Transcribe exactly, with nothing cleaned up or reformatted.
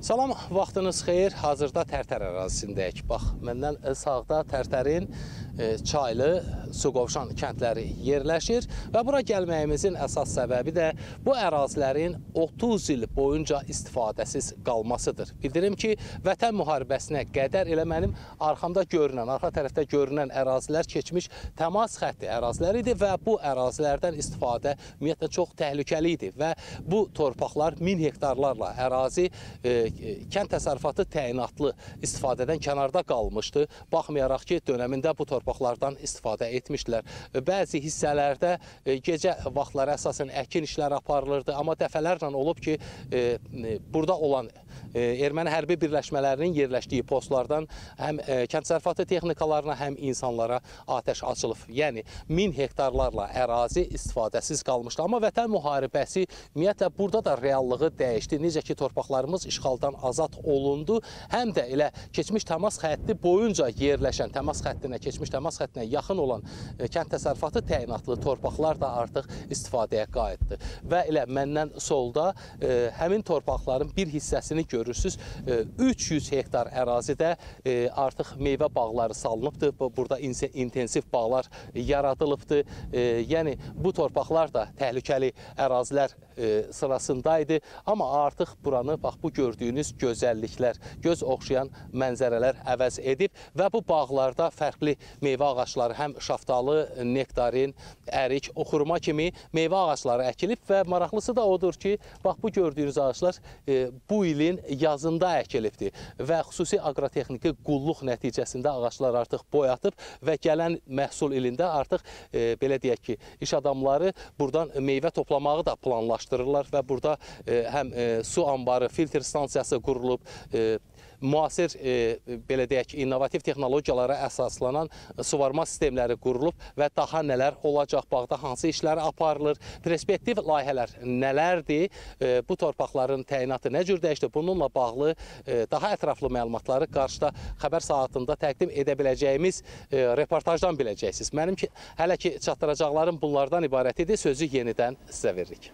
Salam, vaxtınız xeyir. Hazırda Tərtər ərazisindəyik. Bax, məndən sağda Tərtərin Çaylı, Suqovşan kəndləri yerləşir və bura gəlməyimizin əsas səbəbi də bu ərazilərin otuz il boyunca istifadəsiz qalmasıdır. Bildirim ki, Vətən müharibəsinə qədər elə mənim arxamda görünən, arxa tərəfdə görünən ərazilər keçmiş təmas xətti ərazilər idi və bu ərazilərdən istifadə ümumiyyətlə çox təhlükəli idi və bu torpaqlar min hektarlarla ərazi kənd təsərrüfatı təyinatlı istifadədən kənarda qalmışdı. Baxmayaraq ki, dönəmində bu torpaqlar torpaqlardan istifadə etmişdilər. Bəzi hissələrdə gecə vaxtları əsasən əkin işləri aparılırdı, amma dəfələrlə olub ki, burada olan erməni hərbi birləşmələrinin yerləşdiyi postlardan həm kənd təsərrüfatı texnikalarına, həm insanlara atəş açılıb. Yəni, min hektarlarla ərazi istifadəsiz qalmışdı. Amma Vətən müharibəsi ümumiyyətlə burada da reallığı dəyişdi. Necə ki, torpaqlarımız işğaldan azad olundu, həm də elə keçmiş təmas xətti boyunca yerləşən, təmas xəttinə keçmiş təmas xəttinə yaxın olan kənd təsərrüfatı təyinatlı torpaqlar da artıq istifadəyə qayıtdı. Və elə məndən solda həmin torpaqların bir hissəsini görürsünüz. üç yüz hektar ərazidə artıq meyvə bağları salınıbdır. Burada intensiv bağlar yaradılıbdır. Yəni, bu torpaqlar da təhlükəli ərazilər sırasındaydı. Amma artıq buranı, bax, bu gördüyünüz gözəlliklər, göz oxşayan mənzərələr əvəz edib və bu bağlarda fərqli meyvə ağaçları, həm şaftalı, nektarin, ərik, xurma kimi meyvə ağaçları əkilib və maraqlısı da odur ki, bax, bu gördüyünüz ağaçlar bu ilin yazında əkilibdir və xüsusi aqrotexniki qulluq nəticəsində ağaçlar artıq boy atıb və gələn məhsul ilində artıq, belə deyək ki, iş adamları buradan meyvə toplamağı da planlaşdırırlar və burada həm su anbarı, filtr stansiyası qurulub, müasir, belə deyək ki, innovativ texnologiyalara əsaslanan suvarma sistemləri qurulub və daha nələr olacaq, bağda hansı işləri aparılır, perspektiv layihələr nələrdir, bu torpaqların təyinatı nə cür dəyişdi, bununla bağlı daha ətraflı məlumatları qarşıda xəbər saatında təqdim edə biləcəyimiz reportajdan biləcəksiniz. Mənim ki, hələ ki çatdıracaqlarım bunlardan ibarət idi, sözü yenidən sizə veririk.